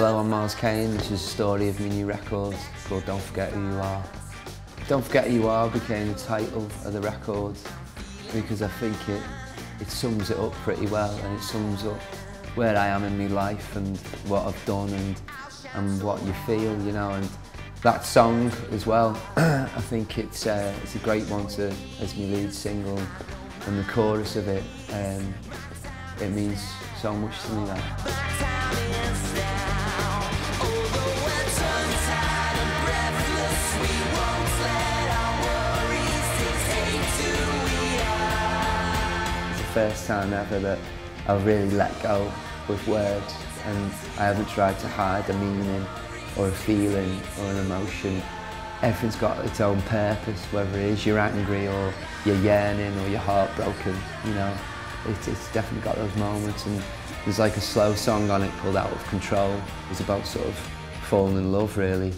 Hello, I'm Miles Kane. This is the story of my new record called Don't Forget Who You Are. Don't Forget Who You Are became the title of the record because I think it sums it up pretty well, and it sums up where I am in my life and what I've done and what you feel, you know. And that song as well, I think it's a great one as my lead single, and the chorus of it, it means so much to me now. First time ever that I've really let go with words, and I haven't tried to hide a meaning or a feeling or an emotion. Everything's got its own purpose, whether it is you're angry or you're yearning or you're heartbroken, you know. It's definitely got those moments, and there's like a slow song on it called Out of Control. It's about sort of falling in love, really.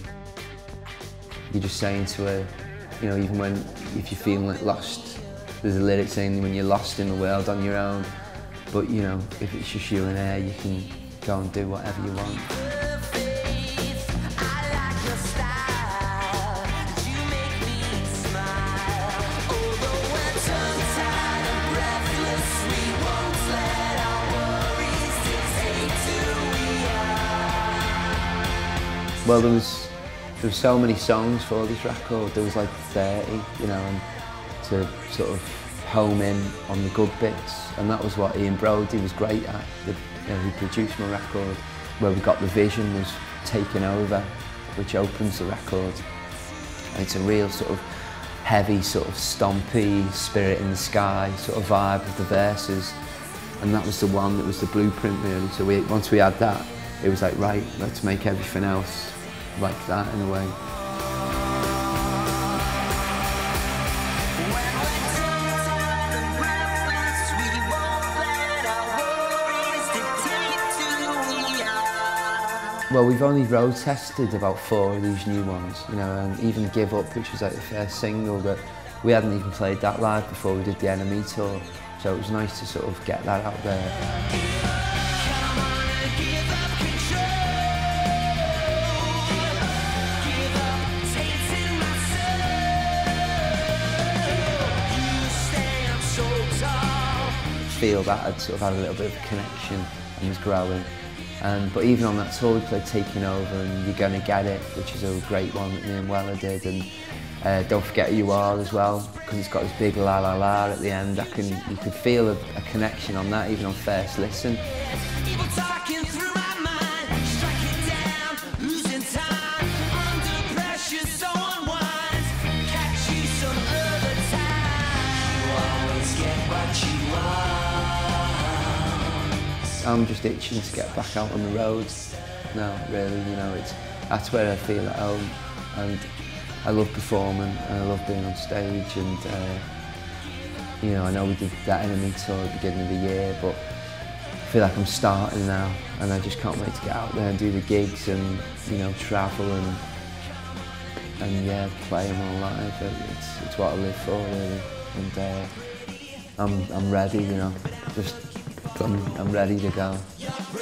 You're just saying to her, you know, even when, if you're feeling like lost, there's a lyric saying when you're lost in the world on your own, but you know, if it's just you and her, you can go and do whatever you want. Well, there was so many songs for this record. There was like 30, you know, and to sort of home in on the good bits, and that was what Ian Brody was great at, he produced my record. Where we got the vision was taken over, which opens the record, and it's a real sort of heavy, sort of stompy, spirit in the sky sort of vibe of the verses, and that was the one that was the blueprint, really. So once we had that, it was like, right, let's make everything else like that in a way. Well, we've only road tested about 4 of these new ones, you know, and even Give Up, which was like the first single, that we hadn't even played that live before we did the NME tour, so it was nice to sort of get that out there. I feel that I'd sort of had a little bit of a connection and was growing. But even on that tour we played Taking Over and You're Gonna Get It, which is a great one that me and Weller did, and Don't Forget Who You Are as well, because it's got this big la la la at the end. You could feel a connection on that, even on first listen. I'm just itching to get back out on the roads now, really, you know. That's where I feel at home, and I love performing and I love being on stage, and you know, I know we did that NME tour at the beginning of the year, but I feel like I'm starting now, and I just can't wait to get out there and do the gigs and, you know, travel and yeah, play them all live. It's what I live for, really, and I'm ready, you know. I'm ready to go.